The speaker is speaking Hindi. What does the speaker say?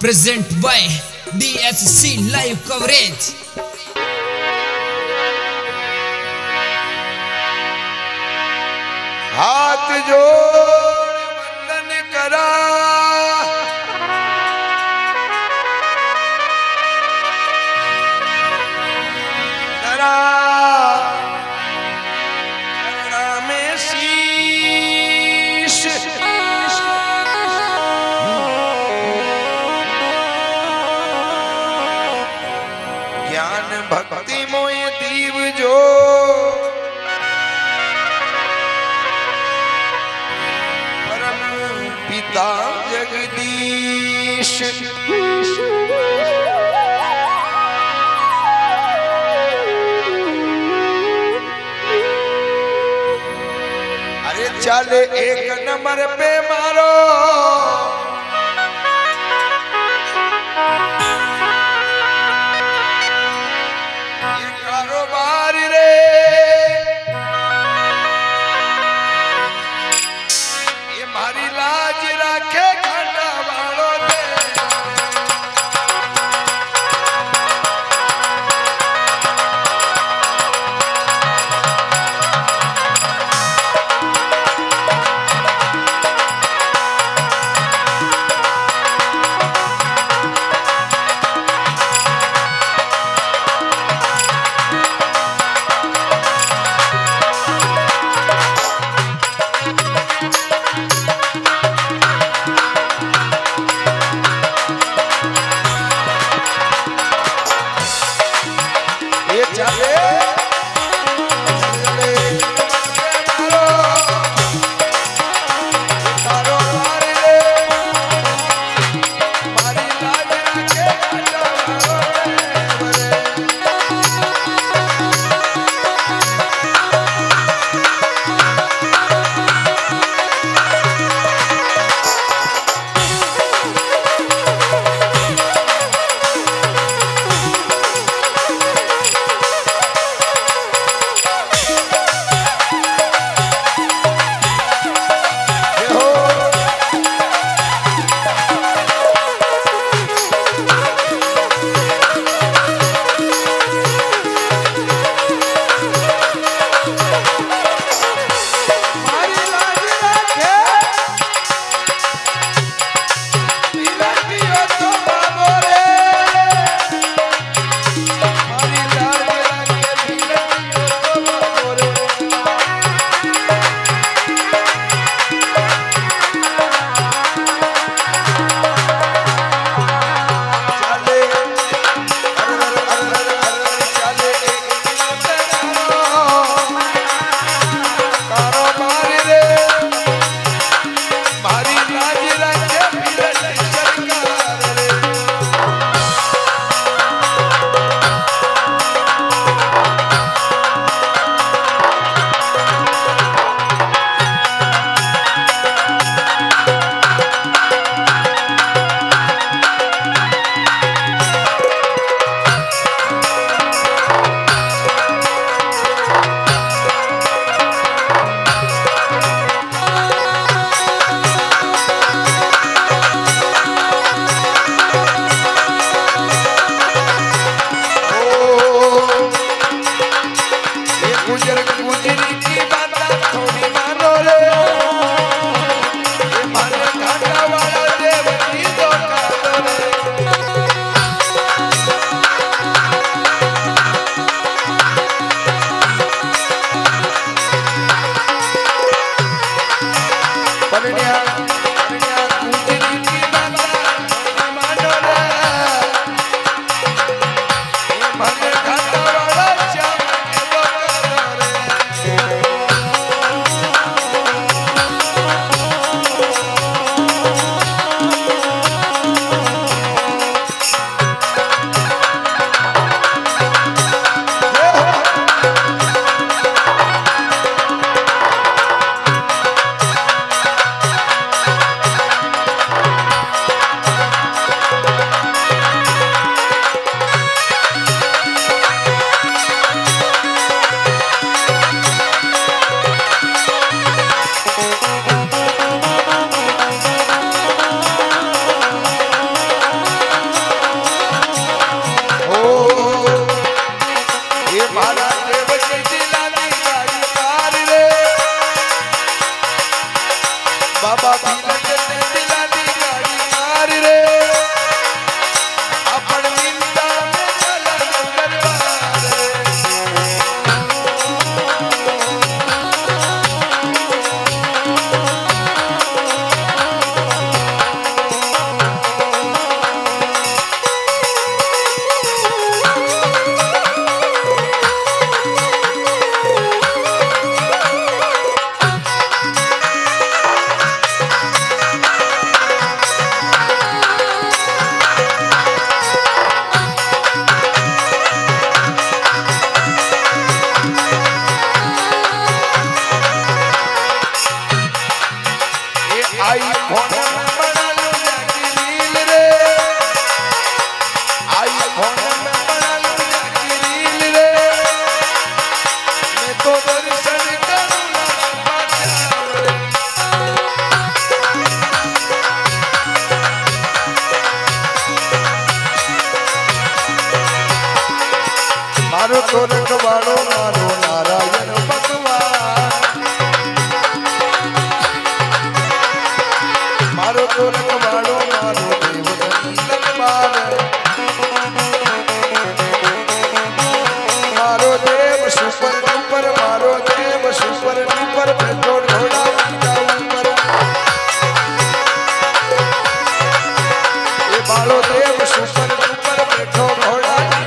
Present by DFC live coverage. हाथ जोड़ वंदन करा, भक्ति मोय दीव जो परम पिता जगदीश। अरे चले एक नंबर पे मारो मारो तो रखवाड़ो मारो नारायण भगवान, मारो तो रखवाड़ो मारो देवदान, मारो देव सुपर डुपर, मारो देव सुपर डुपर, पेट्रोल घोड़ा मारो देव सुपर डुपर, पेट्रोल घोड़ा मारो।